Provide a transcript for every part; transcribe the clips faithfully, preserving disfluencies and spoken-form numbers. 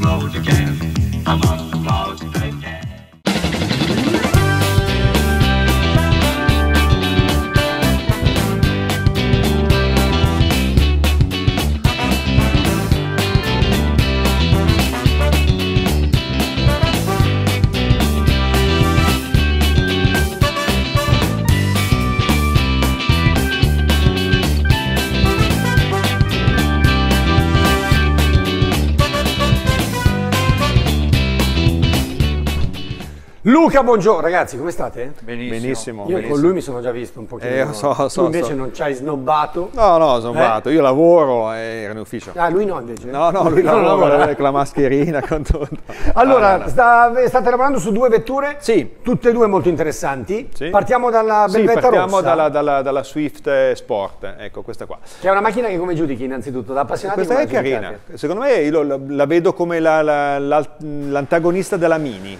the road again. I'm on the road again. Luca, buongiorno ragazzi, come state? Benissimo. benissimo Io benissimo. Con lui mi sono già visto un pochino. Eh, so, so, tu invece so. non ci hai snobbato. No, no, snobbato. Eh? Io lavoro e ero in ufficio. Ah, lui no invece? No, no, lui, lui lavora, lavora. lavora con la mascherina. Con tutto. Allora, ah, no, no. Sta, state lavorando su due vetture? Sì. Tutte e due molto interessanti. Sì. Partiamo dalla Belvetta sì, partiamo rossa. Partiamo dalla, dalla, dalla Swift Sport, ecco questa qua. Che è una macchina che come giudichi innanzitutto? Da appassionati? Questa è carina. Giudicate? Secondo me io la, la vedo come la, la, la, l'antagonista della Mini.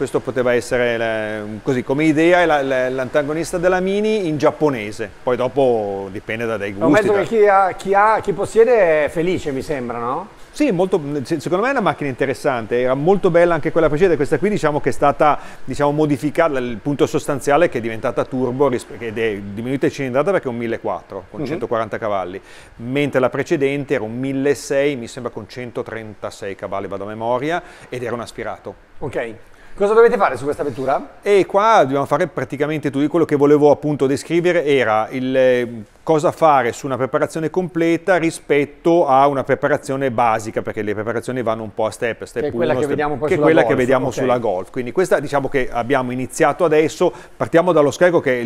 Questo poteva essere la, così come idea l'antagonista della Mini in giapponese, poi dopo dipende da dai gusti. È un mezzo che chi, ha, chi, ha, chi possiede è felice, mi sembra, no? Sì, molto, secondo me è una macchina interessante, era molto bella anche quella precedente, questa qui diciamo che è stata diciamo, modificata, il punto sostanziale è che è diventata turbo ed è diminuita di cilindrata perché è un mille quattrocento con mm-hmm. centoquaranta cavalli, mentre la precedente era un mille seicento mi sembra con centotrentasei cavalli, vado a memoria, ed era un aspirato. Ok. Cosa dovete fare su questa vettura? E qua dobbiamo fare praticamente tutto quello che volevo appunto descrivere, era il cosa fare su una preparazione completa rispetto a una preparazione basica, perché le preparazioni vanno un po' a step, step che è quella uno, che step, vediamo, poi che sulla, quella golf, che vediamo okay. sulla Golf. Quindi questa diciamo che abbiamo iniziato adesso, partiamo dallo scarico che è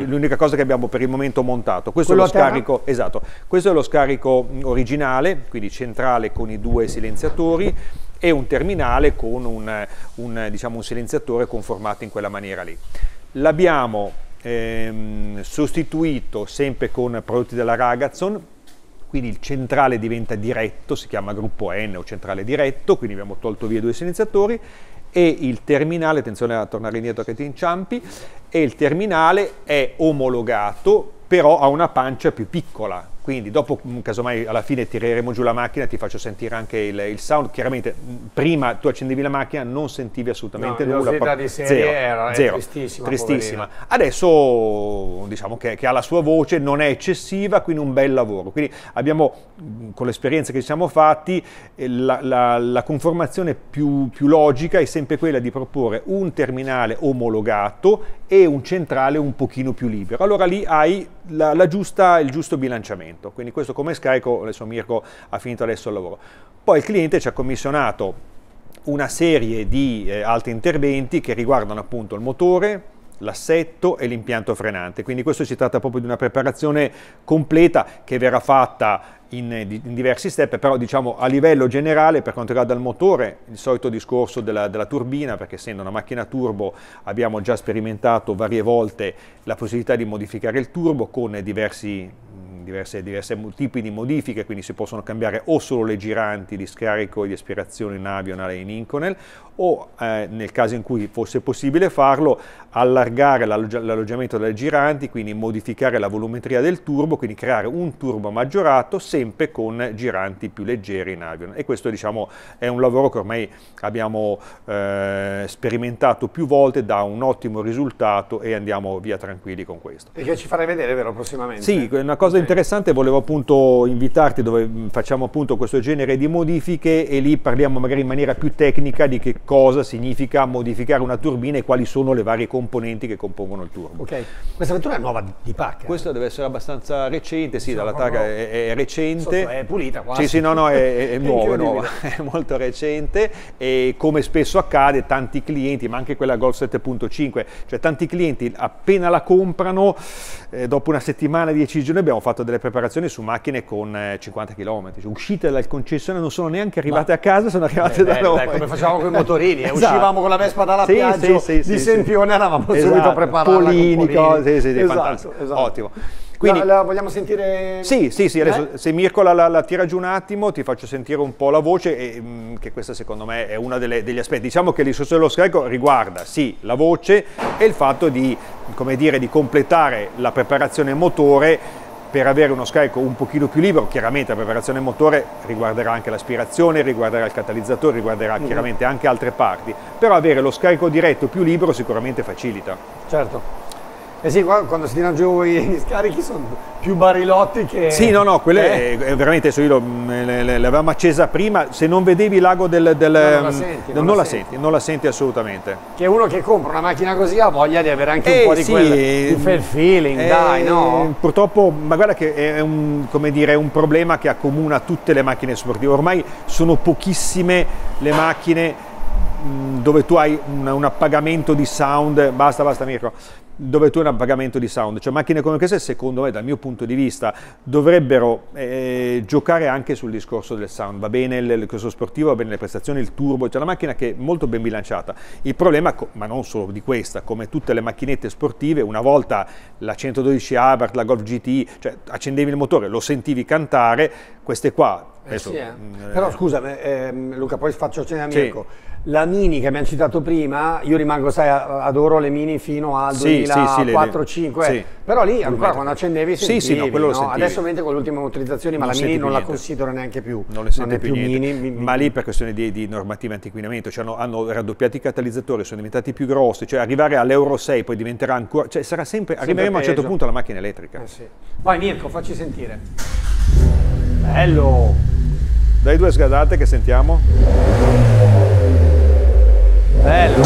l'unica cosa che abbiamo per il momento montato. Questo è lo scarico, esatto, questo è lo scarico originale, quindi centrale con i due silenziatori e un terminale con un, un, diciamo, un silenziatore conformato in quella maniera lì. L'abbiamo ehm, sostituito sempre con prodotti della Ragazzon, quindi il centrale diventa diretto, si chiama gruppo N o centrale diretto, quindi abbiamo tolto via due silenziatori e il terminale, attenzione a tornare indietro che ti inciampi, e il terminale è omologato però ha una pancia più piccola, quindi dopo casomai alla fine tireremo giù la macchina, ti faccio sentire anche il, il sound, chiaramente prima tu accendevi la macchina non sentivi assolutamente no, nulla, la di serie zero, era, zero. tristissima, tristissima. Adesso diciamo che, che ha la sua voce, non è eccessiva, quindi un bel lavoro, quindi abbiamo con l'esperienza che ci siamo fatti la, la, la conformazione più, più logica è sempre quella di proporre un terminale omologato e un centrale un pochino più libero, allora lì hai la, la giusta, il giusto bilanciamento, quindi questo come scarico, adesso Mirko ha finito adesso il lavoro. Poi il cliente ci ha commissionato una serie di eh, altri interventi che riguardano appunto il motore, l'assetto e l'impianto frenante, quindi questo si tratta proprio di una preparazione completa che verrà fatta in, in diversi step, però diciamo a livello generale per quanto riguarda il motore il solito discorso della, della turbina, perché essendo una macchina turbo abbiamo già sperimentato varie volte la possibilità di modificare il turbo con diversi diverse, diverse tipi di modifiche, quindi si possono cambiare o solo le giranti di scarico e di aspirazione in Avion e in Inconel o eh, nel caso in cui fosse possibile farlo allargare l'alloggiamento delle giranti, quindi modificare la volumetria del turbo, quindi creare un turbo maggiorato sempre con giranti più leggeri in Avion, e questo diciamo è un lavoro che ormai abbiamo eh, sperimentato più volte, dà un ottimo risultato e andiamo via tranquilli con questo. E che ci farai vedere vero prossimamente? Sì, una cosa interessante interessante, volevo appunto invitarti dove facciamo appunto questo genere di modifiche e lì parliamo magari in maniera più tecnica di che cosa significa modificare una turbina e quali sono le varie componenti che compongono il turbo. Ok, questa vettura è nuova di pacca. Questa eh? deve essere abbastanza recente, sì, sì dalla tag è, è recente. È pulita quasi. Sì, sì, no, no, è, è nuova, è nuova, è molto recente e come spesso accade tanti clienti, ma anche quella Golf sette punto cinque, cioè tanti clienti appena la comprano, eh, dopo una settimana, dieci giorni abbiamo fatto delle preparazioni su macchine con cinquanta chilometri, cioè, uscite dal concessionario non sono neanche arrivate ma... a casa, sono arrivate eh, da noi. Dai, come facevamo con i motorini, eh, esatto. Uscivamo con la Vespa dalla sì, Piaggio sì, sì, di sì, Sempione, sì. Eravamo esatto. Subito preparati. Polini, cose, sì, sì, esatto, fantastico, esatto. Ottimo. Quindi, la, la vogliamo sentire? Sì, sì, sì, adesso eh? se Mirko la, la, la tira giù un attimo ti faccio sentire un po' la voce, e, mh, che questa secondo me è uno degli aspetti. Diciamo che il discorso dello scarico riguarda sì la voce e il fatto di, come dire, di completare la preparazione motore per avere uno scarico un pochino più libero. Chiaramente la preparazione del motore riguarderà anche l'aspirazione, riguarderà il catalizzatore, riguarderà mm. chiaramente anche altre parti, però avere lo scarico diretto più libero sicuramente facilita. Certo. Eh sì, quando si tirano giù gli scarichi sono più barilotti che... Sì, no, no, quella eh. è veramente, adesso io l'avevamo accesa prima, se non vedevi l'ago del... del non la, senti, non, non, la senti. Senti, non la senti assolutamente. Che uno che compra una macchina così ha voglia di avere anche eh, un po' di sì, quel di fair feeling, eh, dai, no? Purtroppo, ma guarda che è un, come dire, un problema che accomuna tutte le macchine sportive, ormai sono pochissime le macchine dove tu hai un, un appagamento di sound, basta, basta Mirko, dove tu hai un appagamento di sound, cioè macchine come queste secondo me dal mio punto di vista dovrebbero eh, giocare anche sul discorso del sound. Va bene il, il corso sportivo, va bene le prestazioni, il turbo, cioè una macchina che è molto ben bilanciata. Il problema, ma non solo di questa, come tutte le macchinette sportive, una volta la centododici Abarth, la Golf G T I, cioè accendevi il motore, lo sentivi cantare, queste qua adesso, eh sì, eh. Eh, però scusa eh, Luca, poi faccio cena a Mirko. Sì. La Mini che abbiamo citato prima, io rimango, sai, adoro le Mini fino al sì, duemilaquattro duemilacinque, sì, sì, sì. Però lì ancora quando accendevi sentivi, sì, sì, no, quello no? Lo sentivi. Adesso ovviamente con l'ultima motorizzazione, ma non la Mini non niente. La considero neanche più, non, le non è più, più Mini, Mini. Ma lì per questione di, di normativa antiquinamento, cioè hanno, hanno raddoppiato i catalizzatori, sono diventati più grossi, cioè arrivare all'Euro sei poi diventerà ancora, cioè sarà sempre, arriveremo sempre a un certo punto alla macchina elettrica. Eh sì. Vai Mirko, facci sentire. Bello! Dai due sgadate che sentiamo. Bello!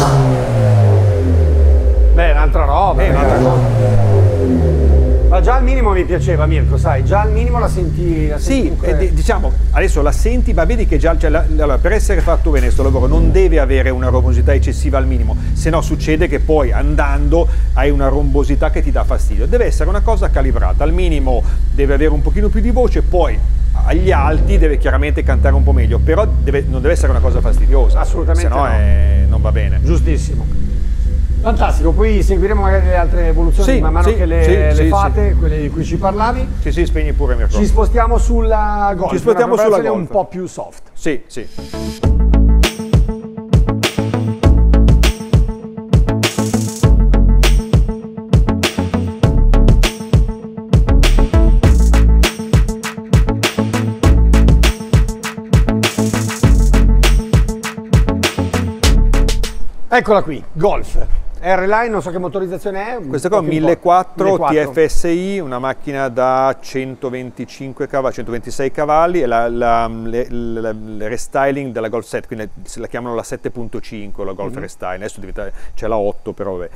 Beh, un'altra roba, eh, un'altra cosa. Ma già al minimo mi piaceva Mirko, sai, già al minimo la senti... La senti sì, comunque... eh, diciamo, adesso la senti, ma vedi che già, cioè, la, la, per essere fatto bene questo lavoro non deve avere una robusità eccessiva al minimo, se no succede che poi andando hai una rombosità che ti dà fastidio. Deve essere una cosa calibrata, al minimo deve avere un pochino più di voce, poi... agli alti deve chiaramente cantare un po' meglio, però deve, non deve essere una cosa fastidiosa, assolutamente, se no, no. È, non va bene. Giustissimo, fantastico. Poi seguiremo magari le altre evoluzioni, sì, man mano sì, che le, sì, le sì, fate sì. Quelle di cui ci parlavi. Sì, sì, spegni pure Mirko. Ci spostiamo sulla Golf, ci spostiamo sulla Golf un po' più soft. Sì, sì. Eccola qui, Golf R-Line, non so che motorizzazione è. Questa qua è un millequattrocento T F S I, una macchina da centoventicinque cavalli, centoventisei cavalli, è il restyling della Golf sette, quindi la chiamano la sette punto cinque, la Golf mm-hmm. Restyling, adesso diventa, c'è la otto però vabbè.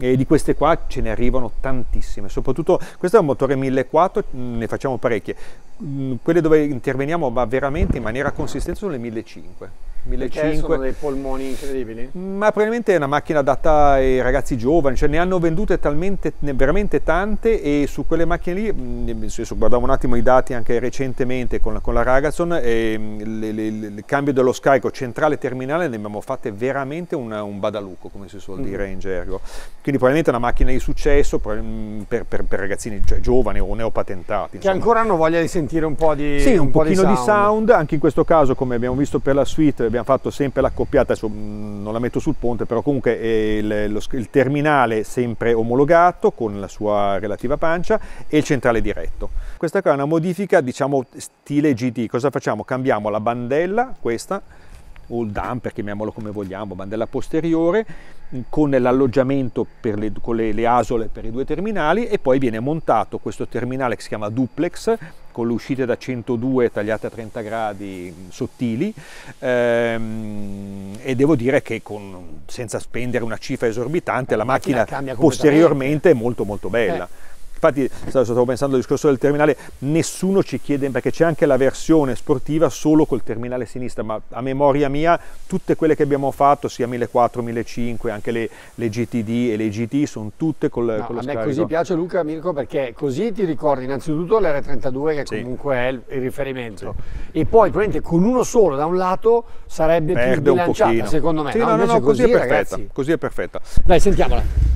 E di queste qua ce ne arrivano tantissime, soprattutto questo è un motore millequattrocento, ne facciamo parecchie, quelle dove interveniamo ma veramente in maniera consistente sono le millecinquecento. millecinquecento. Sono dei polmoni incredibili? Ma probabilmente è una macchina adatta ai ragazzi giovani, cioè ne hanno vendute talmente, veramente tante, e su quelle macchine lì, guardavo un attimo i dati anche recentemente con la, con la Ragazzon, e le, le, il cambio dello scarico centrale terminale ne abbiamo fatte veramente una, un badalucco, come si suol dire mm. in gergo. Quindi probabilmente è una macchina di successo per, per, per ragazzini, cioè, giovani o neopatentati. Che ancora hanno voglia di sentire un po' di Sì, un, un pochino po di, sound. di sound, anche in questo caso come abbiamo visto per la Suite abbiamo fatto sempre l'accoppiata, adesso non la metto sul ponte, però comunque eh, il, lo, il terminale sempre omologato con la sua relativa pancia e il centrale diretto. Questa qua è una modifica diciamo stile G T. Cosa facciamo? Cambiamo la bandella, questa, o il damper, chiamiamolo come vogliamo, bandella posteriore, con l'alloggiamento con le, le asole per i due terminali, e poi viene montato questo terminale che si chiama duplex con le uscite da centodue tagliate a trenta gradi sottili, ehm, e devo dire che con, senza spendere una cifra esorbitante la, la macchina, macchina posteriormente è molto molto bella. Eh. Infatti stavo pensando al discorso del terminale, nessuno ci chiede, perché c'è anche la versione sportiva solo col terminale sinistra, ma a memoria mia tutte quelle che abbiamo fatto, sia millequattrocento, millecinquecento, anche le, le G T D e le G T, sono tutte col, no, con lo scarico. A me così piace Luca, Mirko, perché così ti ricordi innanzitutto l'R trentadue che sì. comunque è il, il riferimento, sì. E poi probabilmente con uno solo da un lato sarebbe Perde più bilanciata secondo me. Sì, no, no, no, no, così, così, è perfetta, così è perfetta. Dai, sentiamola.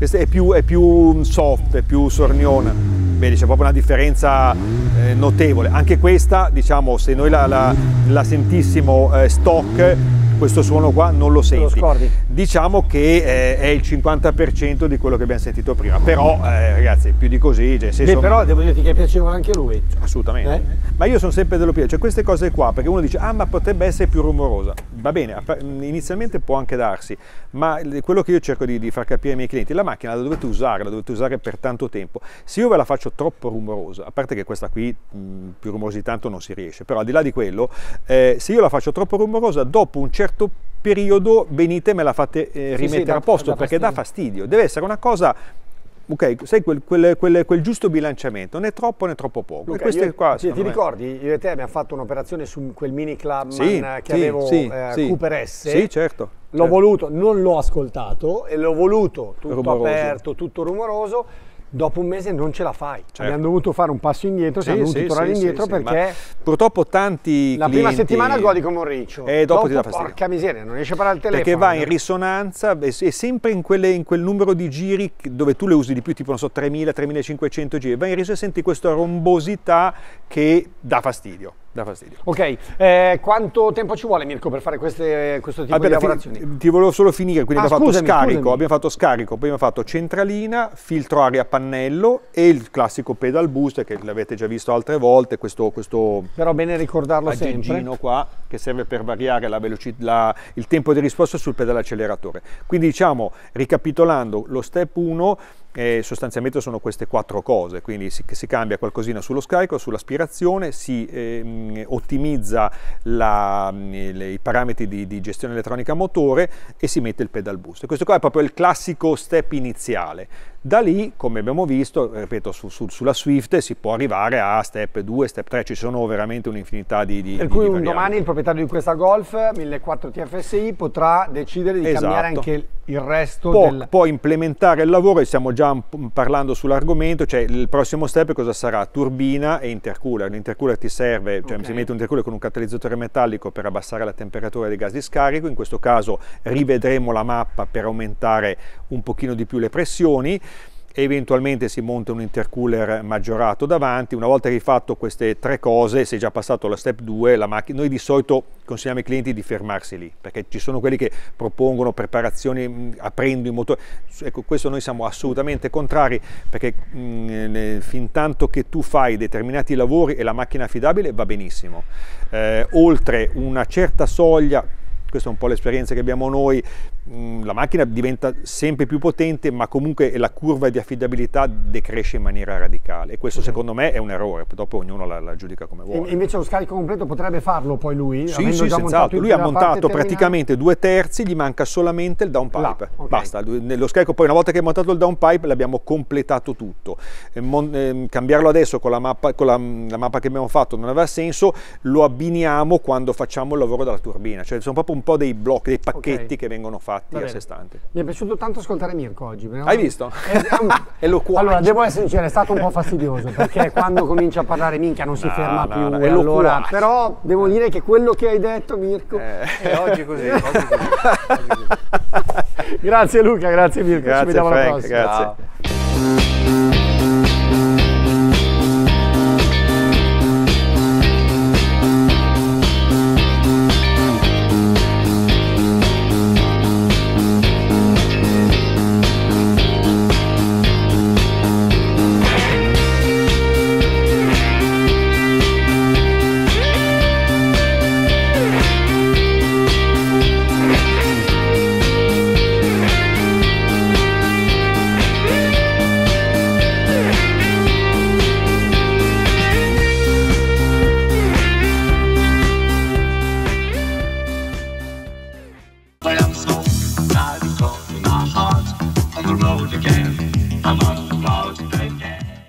Questa è più, è più soft, è più sorniona, vedi c'è proprio una differenza eh, notevole. Anche questa, diciamo, se noi la, la, la sentissimo eh, stock, questo suono qua non lo senti, lo diciamo che eh, è il cinquanta per cento di quello che abbiamo sentito prima, però eh, ragazzi, più di così, cioè, se Beh, sono... però devo dirti che piaceva anche a lui, assolutamente, eh? Ma io sono sempre dello piede, cioè queste cose qua, perché uno dice ah ma potrebbe essere più rumorosa, va bene, inizialmente può anche darsi, ma quello che io cerco di, di far capire ai miei clienti, la macchina la dovete usare, la dovete usare per tanto tempo, se io ve la faccio troppo rumorosa, a parte che questa qui mh, più rumorosa di tanto non si riesce, però al di là di quello, eh, se io la faccio troppo rumorosa, dopo un certo periodo venite me la fate eh, rimettere sì, sì, da, a posto, da perché fastidio. dà fastidio, deve essere una cosa, ok, sai, quel, quel, quel, quel giusto bilanciamento, né troppo né troppo poco. Luca, io, qua, sì, ti me... ricordi, io e te abbiamo fatto un'operazione su quel Mini Clubman sì, che sì, avevo sì, eh, sì. Cooper S, sì, certo, l'ho certo. voluto, non l'ho ascoltato e l'ho voluto tutto rumoroso. aperto, tutto rumoroso. Dopo un mese non ce la fai, certo. abbiamo dovuto fare un passo indietro, siamo sì, dovuti sì, tornare sì, indietro sì, perché purtroppo tanti la clienti... prima settimana godi come un riccio e dopo, dopo ti dà fastidio, porca miseria, non riesci a parlare al telefono perché va in risonanza e sempre in, quelle, in quel numero di giri dove tu le usi di più, tipo non so tremila tremilacinquecento giri, va in risonanza e senti questa rombosità che dà fastidio. Da fastidio. Ok, eh, quanto tempo ci vuole, Mirko, per fare queste, questo tipo Vabbè, di lavorazioni? Ti volevo solo finire, quindi ah, abbiamo, scusami, fatto scarico, abbiamo fatto scarico, poi abbiamo fatto centralina, filtro aria a pannello e il classico pedal boost che l'avete già visto altre volte, questo, questo però bene ricordarlo sempre qua che serve per variare la la, il tempo di risposta sul pedalacceleratore. Quindi diciamo, ricapitolando, lo step uno Eh, sostanzialmente sono queste quattro cose, quindi si, si cambia qualcosina sullo scarico, sull'aspirazione, si eh, ottimizza la, le, i parametri di, di gestione elettronica motore e si mette il pedal boost. E questo qua è proprio il classico step iniziale. Da lì, come abbiamo visto, ripeto, su, su, sulla Swift si può arrivare a step due, step tre, ci sono veramente un'infinità di, di per cui di un domani il proprietario di questa Golf millequattrocento T F S I potrà decidere di esatto. cambiare anche il resto, può, del... può implementare il lavoro, e siamo già parlando sull'argomento, cioè il prossimo step cosa sarà? Turbina e intercooler. L'intercooler ti serve, cioè okay. si mette un intercooler con un catalizzatore metallico per abbassare la temperatura dei gas di scarico, in questo caso rivedremo la mappa per aumentare un pochino di più le pressioni, eventualmente si monta un intercooler maggiorato davanti. Una volta rifatto queste tre cose, se è già passato lo step due, la macchina, noi di solito consigliamo ai clienti di fermarsi lì, perché ci sono quelli che propongono preparazioni aprendo i motori, ecco, questo noi siamo assolutamente contrari, perché mh, fin tanto che tu fai determinati lavori e la macchina è affidabile va benissimo, eh, oltre una certa soglia, questa è un po' l'esperienza che abbiamo noi, la macchina diventa sempre più potente, ma comunque la curva di affidabilità decresce in maniera radicale, e questo secondo me è un errore, dopo ognuno la, la giudica come vuole. E invece lo scarico completo potrebbe farlo poi lui? Sì, sì, senz'altro, lui ha montato praticamente due terzi, gli manca solamente il downpipe, okay. basta, lo scarico poi una volta che è montato il downpipe l'abbiamo completato tutto, cambiarlo adesso con, la mappa, con la, la mappa che abbiamo fatto non aveva senso, lo abbiniamo quando facciamo il lavoro dalla turbina, cioè sono proprio un po' dei blocchi, dei pacchetti okay. che vengono fatti a sé stanti. Mi è piaciuto tanto ascoltare Mirko oggi. No? Hai visto? È loquace. Allora, devo essere sincero, è stato un po' fastidioso, perché quando comincia a parlare minchia non si no, ferma no, più. No, è allora, però devo dire che quello che hai detto, Mirko, eh. è oggi così. Oggi così, oggi così. Grazie Luca, grazie Mirko, grazie, ci vediamo Frank, alla prossima. Grazie. Ciao. Again, I'm on the cloud.